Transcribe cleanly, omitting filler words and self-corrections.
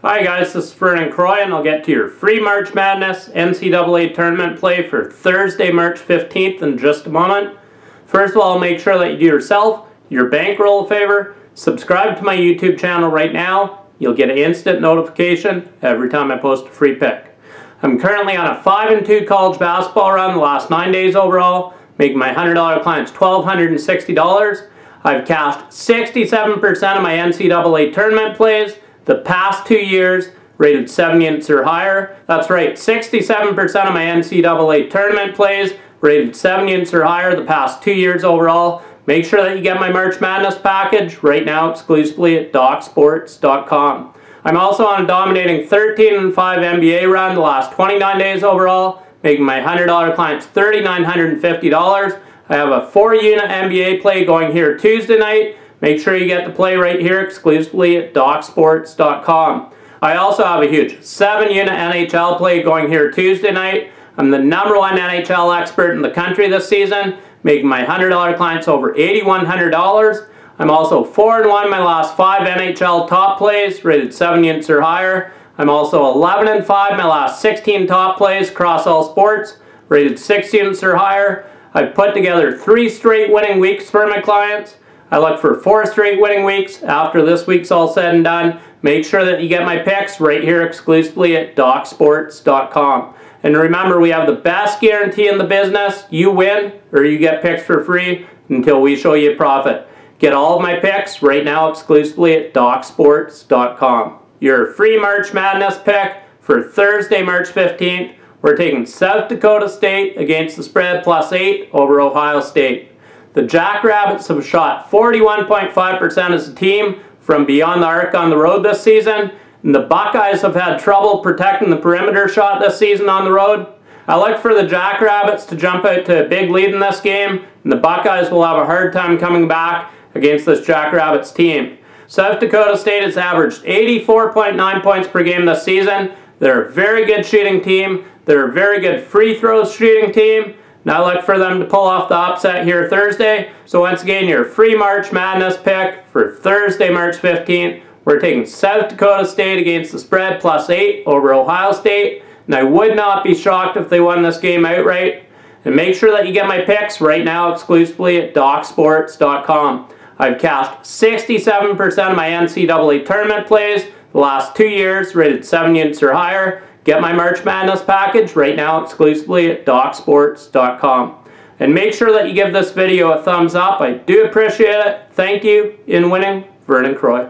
Hi guys, this is Vernon Croy and I'll get to your free March Madness NCAA tournament play for Thursday, March 15th in just a moment. First of all, make sure that you do yourself, your bankroll a favor, subscribe to my YouTube channel right now. You'll get an instant notification every time I post a free pick. I'm currently on a 5-2 college basketball run the last 9 days overall, making my $100 clients $1,260. I've cashed 67% of my NCAA tournament plays the past 2 years, rated 7 units or higher. That's right, 67% of my NCAA tournament plays rated 7 units or higher the past 2 years overall. Make sure that you get my March Madness package right now exclusively at DocSports.com. I'm also on a dominating 13-5 NBA run the last 29 days overall, making my $100 clients $3,950. I have a 4-unit NBA play going here Tuesday night. Make sure you get the play right here exclusively at DocSports.com. I also have a huge 7-unit NHL play going here Tuesday night. I'm the #1 NHL expert in the country this season, making my $100 clients over $8,100. I'm also 4-1 my last 5 NHL top plays, rated 7 units or higher. I'm also 11-5 my last 16 top plays across all sports, rated 6 units or higher. I've put together 3 straight winning weeks for my clients. I look for 4 straight winning weeks after this week's all said and done. Make sure that you get my picks right here exclusively at DocSports.com. And remember, we have the best guarantee in the business. You win or you get picks for free until we show you a profit. Get all of my picks right now exclusively at DocSports.com. Your free March Madness pick for Thursday, March 15th. We're taking South Dakota State against the spread +8 over Ohio State. The Jackrabbits have shot 41.5% as a team from beyond the arc on the road this season, and the Buckeyes have had trouble protecting the perimeter shot this season on the road. I look for the Jackrabbits to jump out to a big lead in this game, and the Buckeyes will have a hard time coming back against this Jackrabbits team. South Dakota State has averaged 84.9 points per game this season. They're a very good shooting team. They're a very good free throw shooting team. And I look for them to pull off the upset here Thursday. So once again, your free March Madness pick for Thursday, March 15th. We're taking South Dakota State against the spread +8 over Ohio State. And I would not be shocked if they won this game outright. And make sure that you get my picks right now exclusively at DocSports.com. I've cashed 67% of my NCAA tournament plays the last 2 years, rated 7 units or higher. Get my March Madness package right now exclusively at DocSports.com. And make sure that you give this video a thumbs up. I do appreciate it. Thank you. In winning, Vernon Croy.